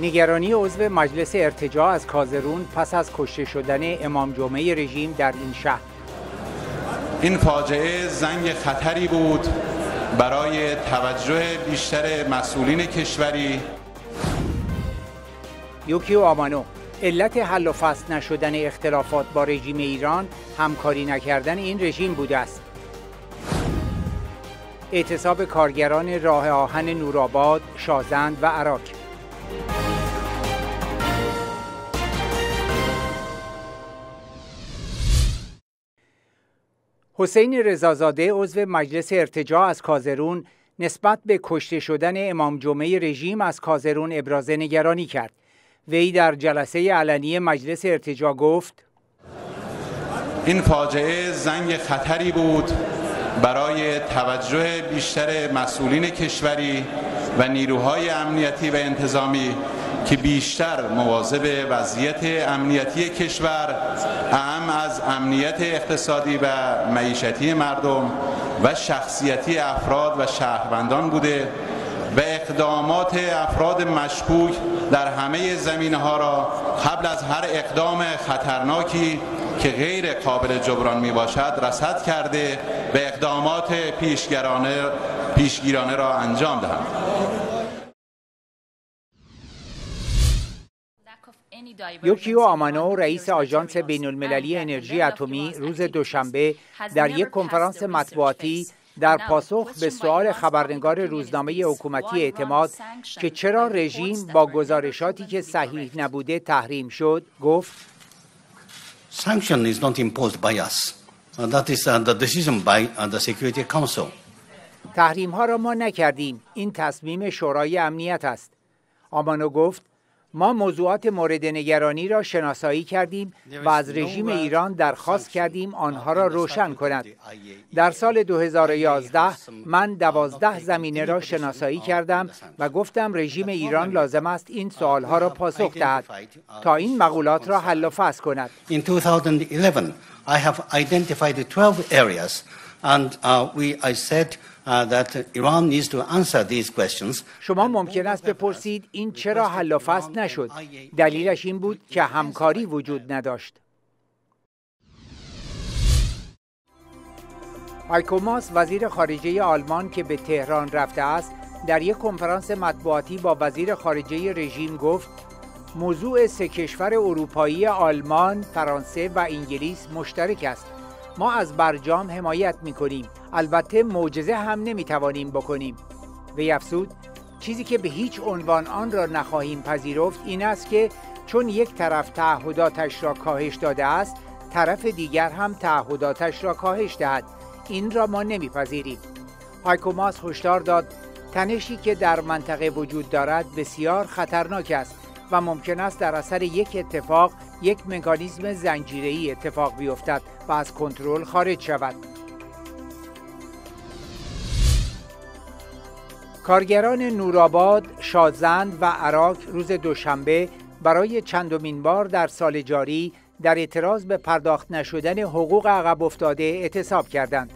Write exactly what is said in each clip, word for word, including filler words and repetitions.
نگرانی عضو مجلس ارتجاع از کازرون پس از کشته شدن امام جمعه رژیم در این شهر. این فاجعه زنگ خطری بود برای توجه بیشتر مسئولین کشوری. یوکیو آمانو: علت حل و فصل نشدن اختلافات با رژیم ایران همکاری نکردن این رژیم بوده است. اعتصاب کارگران راه آهن نورآباد، شازند و واراک. حسین رضا زاده عضو مجلس ارتجاع از کازرون نسبت به کشته شدن امام جمعه رژیم از کازرون ابراز نگرانی کرد. وی در جلسه علنی مجلس ارتجاع گفت: این فاجعه زنگ خطری بود برای توجه بیشتر مسئولین کشوری و نیروهای امنیتی و انتظامی که بیشتر مواظب وضعیت امنیتی کشور، اهم از امنیت اقتصادی و معیشتی مردم و شخصیتی افراد و شهروندان بوده و اقدامات افراد مشکوک در همه زمینه‌ها را قبل از هر اقدام خطرناکی که غیر قابل جبران می باشد رصد کرده و اقدامات پیشگیرانه پیشگیرانه را انجام دهند. یوکیو آمانو رئیس آژانس بین‌المللی انرژی اتمی روز دوشنبه در یک کنفرانس مطبوعاتی در پاسخ به سؤال خبرنگار روزنامه حکومتی اعتماد که چرا رژیم با گزارشاتی که صحیح نبوده تحریم شد گفت: Sanction is not imposed by us. That is the decision by the Security Council. تحریم ها را ما نکردیم. این تصمیم شورای امنیت است. آمانو گفت: ما موضوعات مورد نگرانی را شناسایی کردیم و از رژیم ایران درخواست کردیم آنها را روشن کند. در سال دو هزار و یازده من دوازده زمینه را شناسایی کردم و گفتم رژیم ایران لازم است این سوالها را پاسخ دهد تا این مقولات را حل و فصل کند. In two thousand eleven I have identified twelve areas and we I said that Iran needs to answer these questions. شما ممکن است بپرسید این چرا حل و فصل نشد؟ دلیلش این بود که همکاری وجود نداشت. هایکو ماس وزیر خارجه آلمان که به تهران رفته است در یک کنفرانس مطبوعاتی با وزیر خارجه رژیم گفت: موضوع سه کشور اروپایی آلمان، فرانسه و انگلیس مشترک است. ما از برجام حمایت می‌کنیم، البته معجزه هم نمی‌توانیم بکنیم. وی افزود: چیزی که به هیچ عنوان آن را نخواهیم پذیرفت این است که چون یک طرف تعهداتش را کاهش داده است، طرف دیگر هم تعهداتش را کاهش دهد. این را ما نمی‌پذیریم. هایکو ماس هشدار داد: تنشی که در منطقه وجود دارد بسیار خطرناک است و ممکن است در اثر یک اتفاق یک مکانیزم زنجیره‌ای اتفاق بیفتد و از کنترل خارج شود. کارگران نورآباد، شازند و واراک روز دوشنبه برای چندمین بار در سال جاری در اعتراض به پرداخت نشدن حقوق عقب افتاده اعتصاب کردند.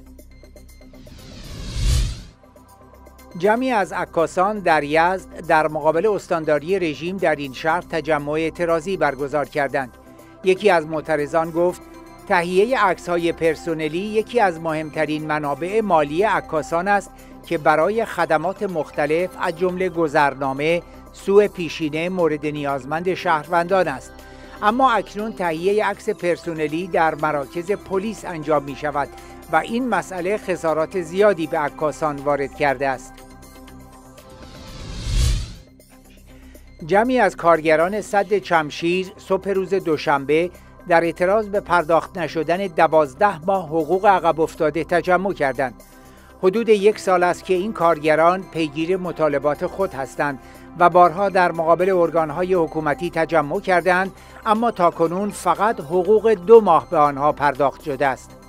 جمعی از عکاسان در یزد در مقابل استانداری رژیم در این شهر تجمع اعتراضی برگزار کردند. یکی از معترضان گفت: تهیه عکس‌های پرسنلی یکی از مهمترین منابع مالی عکاسان است که برای خدمات مختلف از جمله گذرنامه، سوء پیشینه مورد نیازمند شهروندان است. اما اکنون تهیه عکس پرسنلی در مراکز پلیس انجام می شود و این مسئله خسارات زیادی به عکاسان وارد کرده است. جمعی از کارگران سد چمشیر صبح روز دوشنبه در اعتراض به پرداخت نشدن دوازده ماه حقوق عقب افتاده تجمع کردند. حدود یک سال است که این کارگران پیگیر مطالبات خود هستند و بارها در مقابل ارگانهای حکومتی تجمع کردند، اما تاکنون فقط حقوق دو ماه به آنها پرداخت شده است.